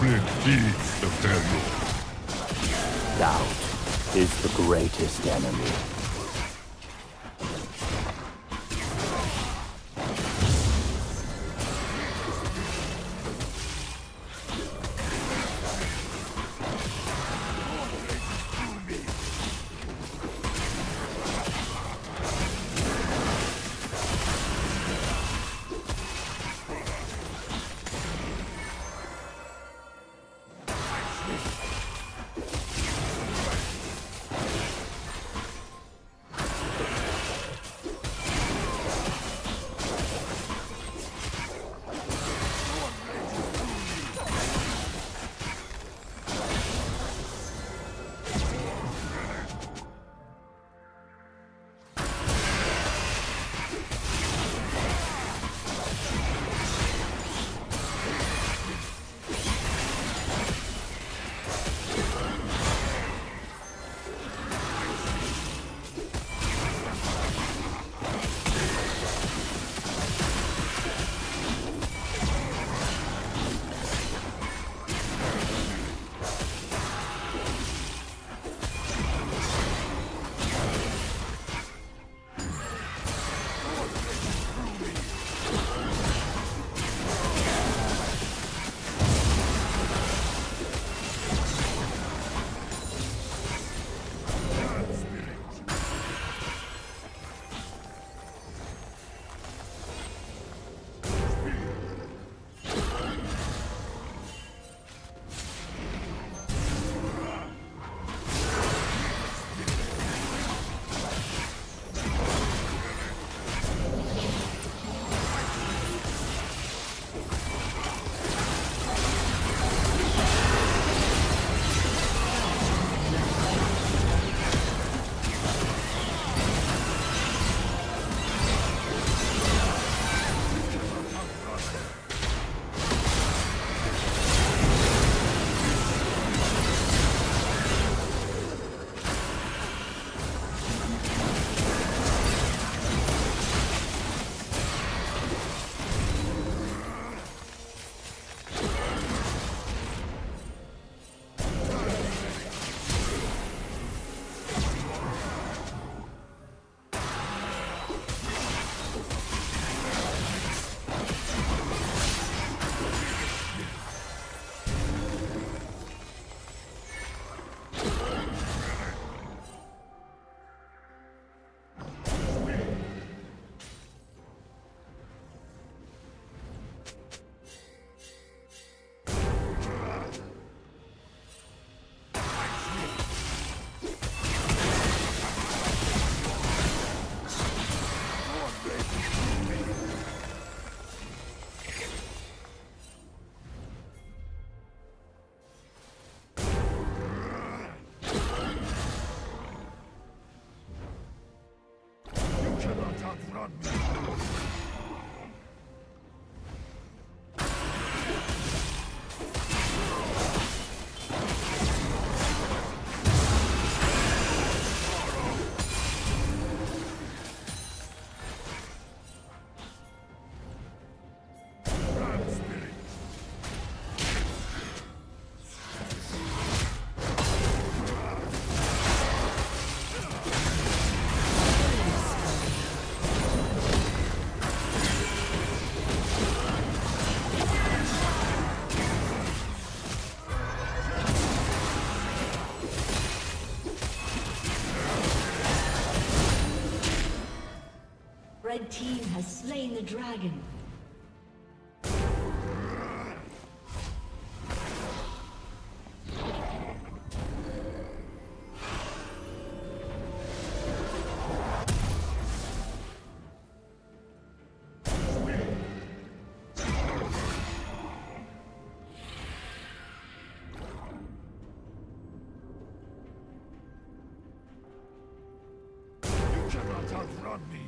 afflict deeds of their Lord. Doubt is the greatest enemy. The red team has slain the dragon. You cannot outrun me.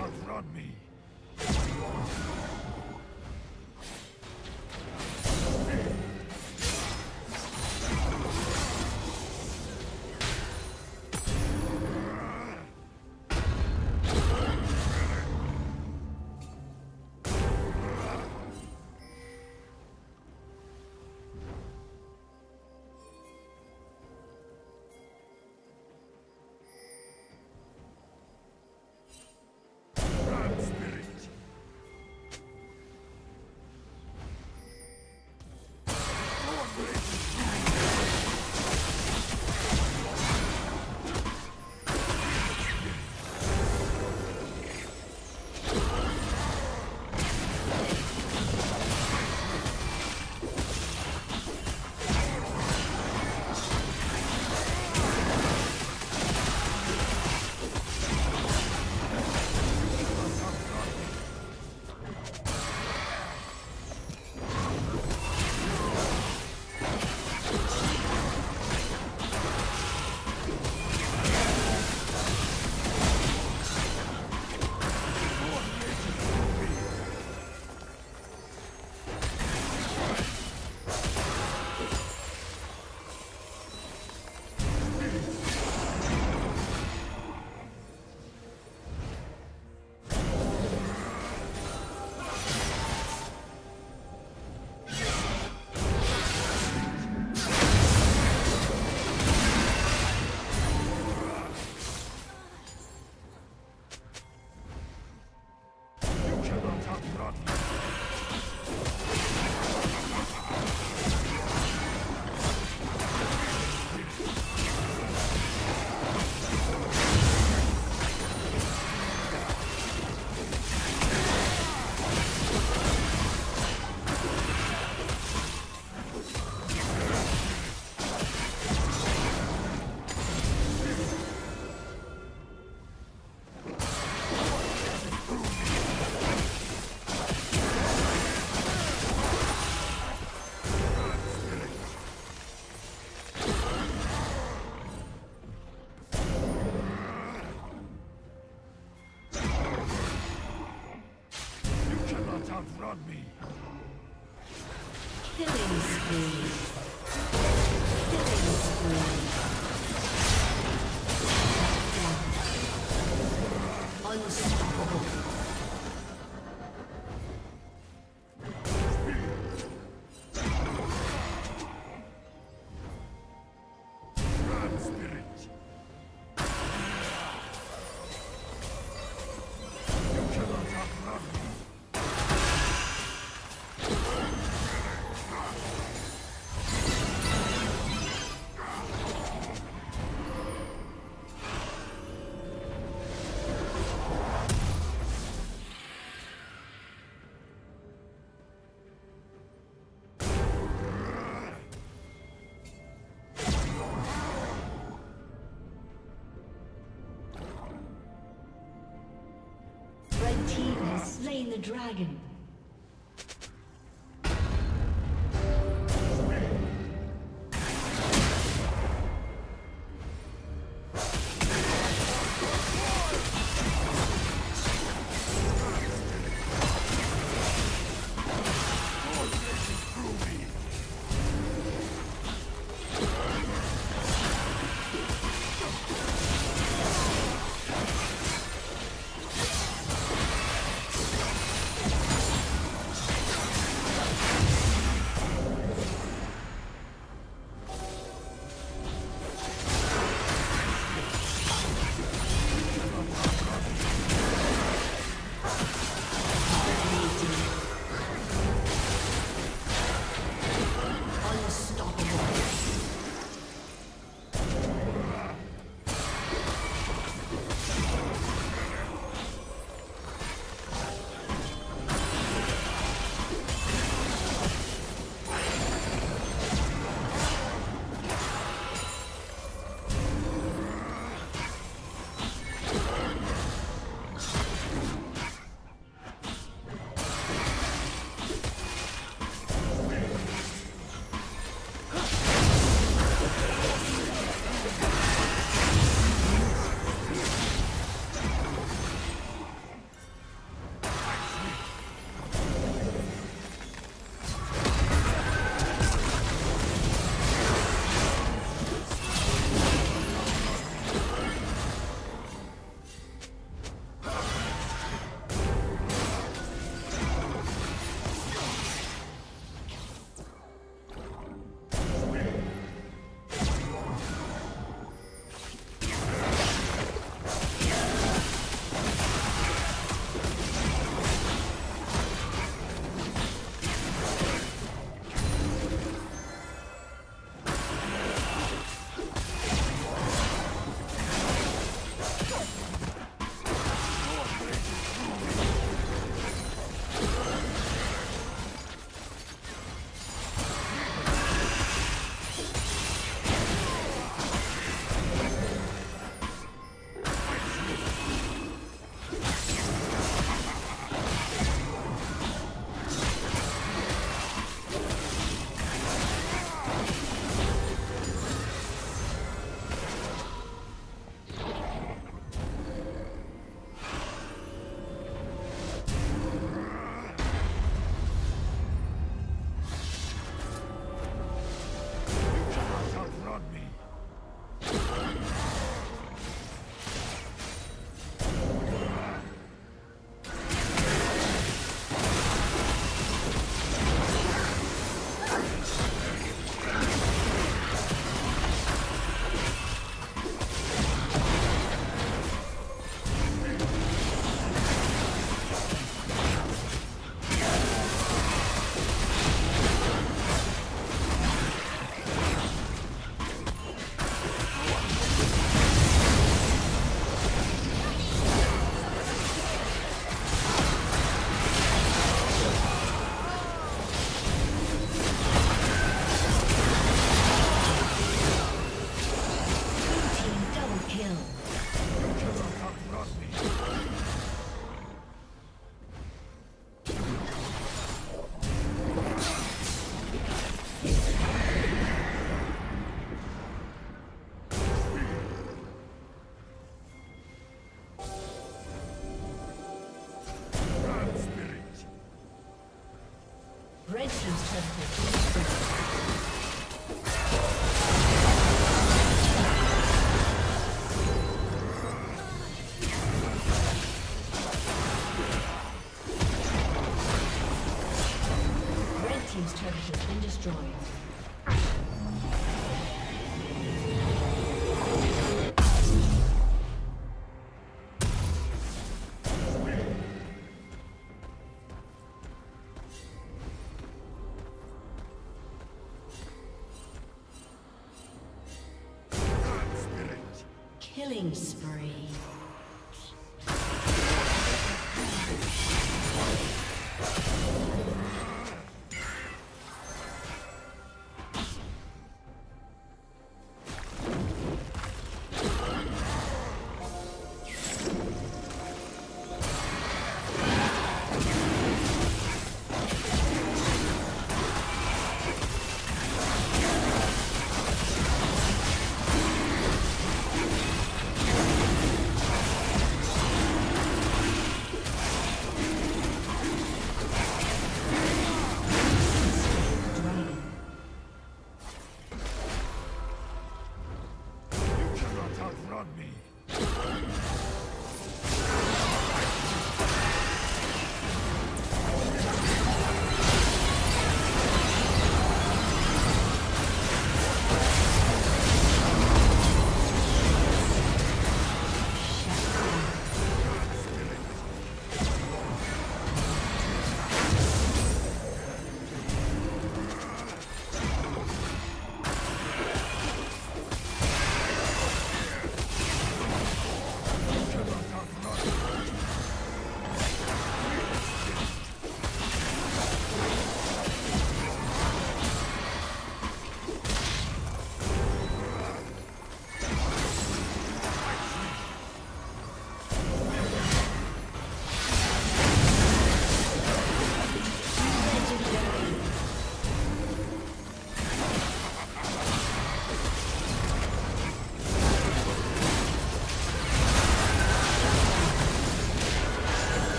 outrun me. Outrun me. Killing spree. Killing spree. Unstoppable. Slain the dragon. Killing spree.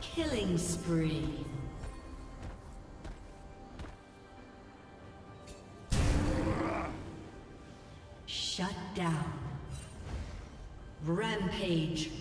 Killing spree. Shut down. Rampage.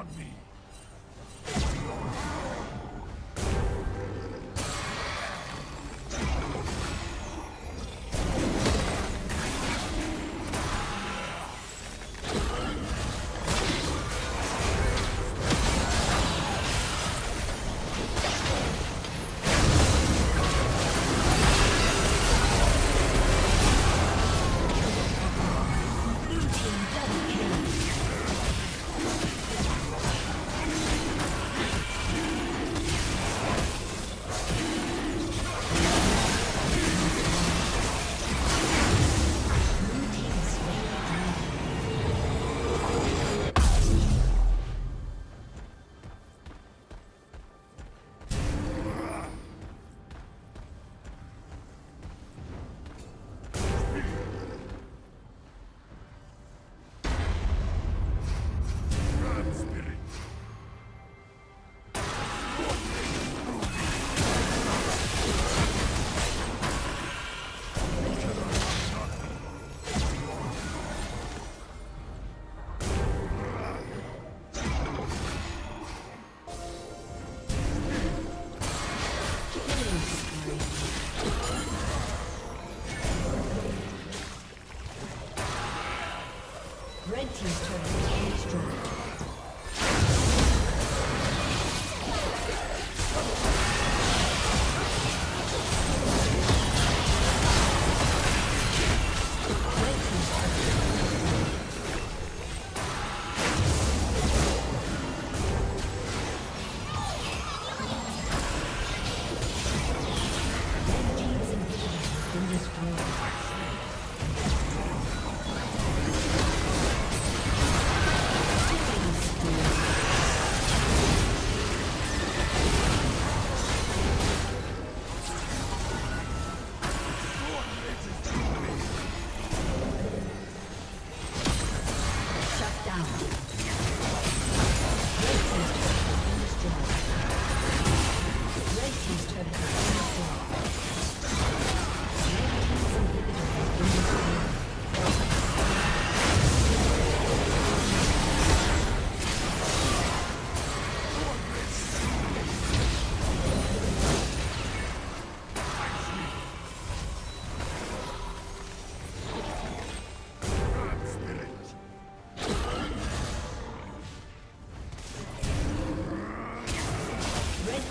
on me.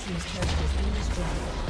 Team's turret is destroyed. Red team's turret has been destroyed.